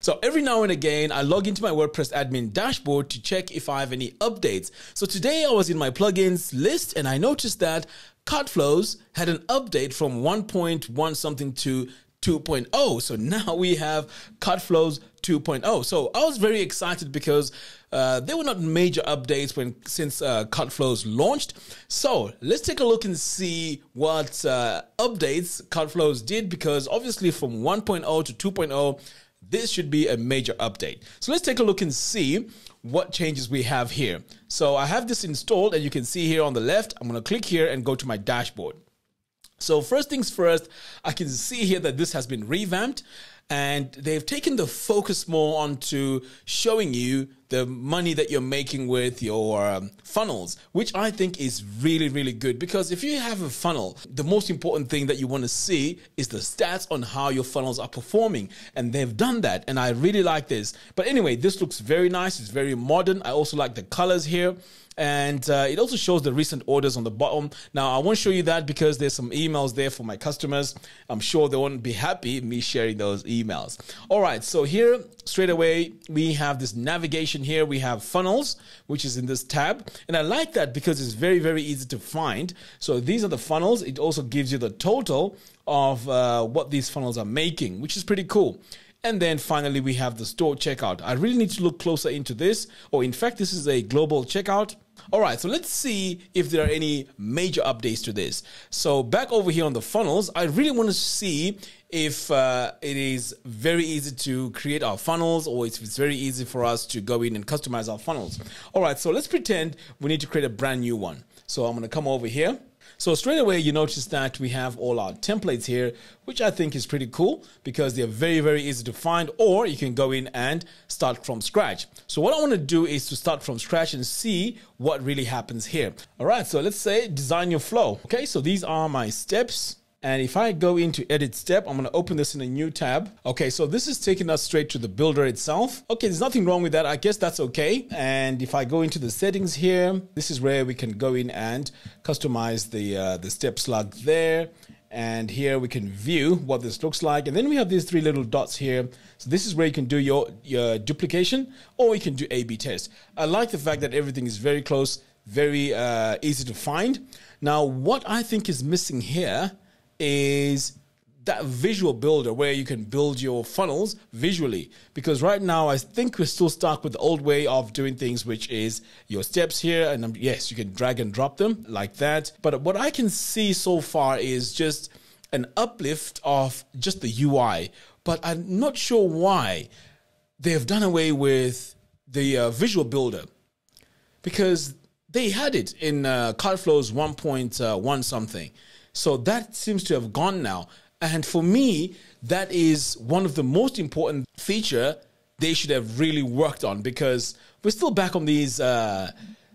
So every now and again, I log into my WordPress admin dashboard to check if I have any updates. So today I was in my plugins list and I noticed that CartFlows had an update from 1.1 something to 2.0. So now we have CartFlows 2.0. So I was very excited because there were not major updates since CartFlows launched. So let's take a look and see what updates CartFlows did, because obviously from 1.0 to 2.0, this should be a major update. So let's take a look and see what changes we have here. So I have this installed and you can see here on the left, I'm going to click here and go to my dashboard. So first things first, I can see here that this has been revamped and they've taken the focus more onto showing you the money that you're making with your funnels, which I think is really, really good. Because if you have a funnel, the most important thing that you want to see is the stats on how your funnels are performing. And they've done that. And I really like this. But anyway, this looks very nice. It's very modern. I also like the colors here. And it also shows the recent orders on the bottom. Now, I won't show you that because there's some emails there for my customers. I'm sure they won't be happy me sharing those emails. All right, so here, straight away, we have this navigation here. We have funnels, which is in this tab. And I like that because it's very, very easy to find. So these are the funnels. It also gives you the total of what these funnels are making, which is pretty cool. And then finally, we have the store checkout. I really need to look closer into this. Or in fact, this is a global checkout. All right, so let's see if there are any major updates to this. So back over here on the funnels, I really want to see if it is very easy to create our funnels, or if it's very easy for us to go in and customize our funnels. All right, so let's pretend we need to create a brand new one. So I'm going to come over here. So straight away, you notice that we have all our templates here, which I think is pretty cool because they're very, very easy to find, or you can go in and start from scratch. So what I want to do is to start from scratch and see what really happens here. All right, so let's say design your flow. Okay, so these are my steps. And if I go into edit step, I'm going to open this in a new tab. Okay, so this is taking us straight to the builder itself. Okay, there's nothing wrong with that. I guess that's okay. And if I go into the settings here, this is where we can go in and customize the step slug there. And here we can view what this looks like. And then we have these three little dots here. So this is where you can do your duplication, or you can do A/B test. I like the fact that everything is very close, very easy to find. Now, what I think is missing here is that visual builder where you can build your funnels visually, because right now I think we're still stuck with the old way of doing things, which is your steps here, and yes, you can drag and drop them like that. But what I can see so far is just an uplift of just the UI, but I'm not sure why they've done away with the visual builder, because they had it in CartFlows 1.1 something. So that seems to have gone now. And for me, that is one of the most important feature they should have really worked on, because we're still back on these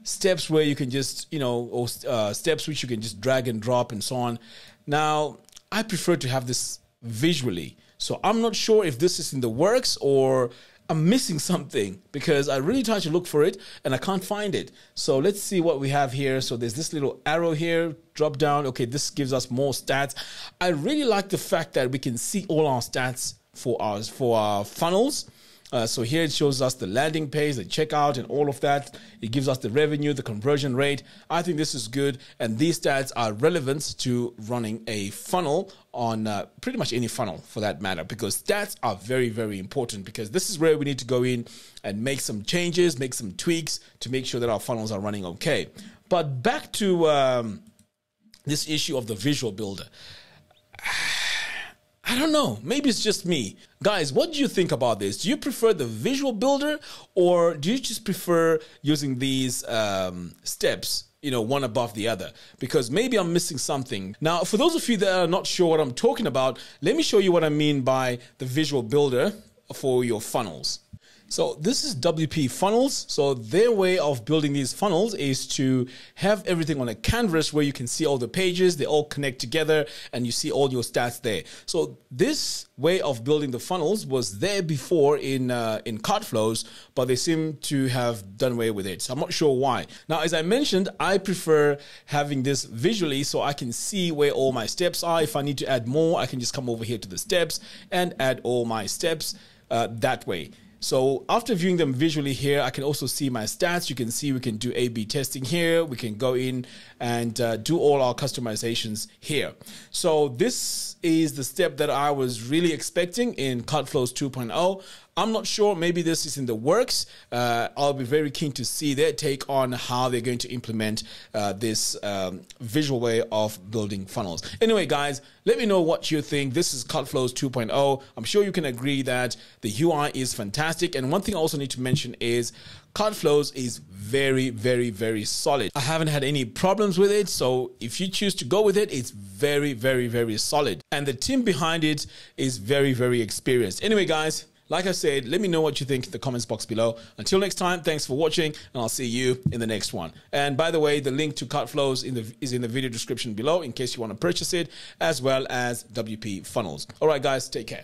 steps where you can just, you know, or steps which you can just drag and drop and so on. Now, I prefer to have this visually. So I'm not sure if this is in the works or I'm missing something, because I really tried to look for it and I can't find it. So let's see what we have here. So there's this little arrow here, drop down. Okay, this gives us more stats. I really like the fact that we can see all our stats for our funnels. So here it shows us the landing page, the checkout and all of that. It gives us the revenue, the conversion rate. I think this is good. And these stats are relevant to running a funnel on pretty much any funnel for that matter, because stats are very, very important, because this is where we need to go in and make some changes, make some tweaks to make sure that our funnels are running okay. But back to this issue of the visual builder. I don't know. Maybe it's just me. Guys, what do you think about this? Do you prefer the visual builder, or do you just prefer using these steps, you know, one above the other? Because maybe I'm missing something. Now, for those of you that are not sure what I'm talking about, let me show you what I mean by the visual builder for your funnels. So this is WP Funnels. So their way of building these funnels is to have everything on a canvas where you can see all the pages, they all connect together and you see all your stats there. So this way of building the funnels was there before in CartFlows, but they seem to have done away with it. So I'm not sure why. Now, as I mentioned, I prefer having this visually so I can see where all my steps are. If I need to add more, I can just come over here to the steps and add all my steps. that way. So after viewing them visually here, I can also see my stats. You can see we can do A/B testing here. We can go in and do all our customizations here. So this is the step that I was really expecting in CartFlows 2.0. I'm not sure, maybe this is in the works. I'll be very keen to see their take on how they're going to implement this visual way of building funnels. Anyway, guys, let me know what you think. This is CartFlows 2.0. I'm sure you can agree that the UI is fantastic. And one thing I also need to mention is CartFlows is very, very, very solid. I haven't had any problems with it. So if you choose to go with it, it's very, very, very solid. And the team behind it is very, very experienced. Anyway, guys, like I said, let me know what you think in the comments box below. Until next time, thanks for watching, and I'll see you in the next one. And by the way, the link to CartFlows is in the video description below in case you want to purchase it, as well as WP Funnels. All right, guys, take care.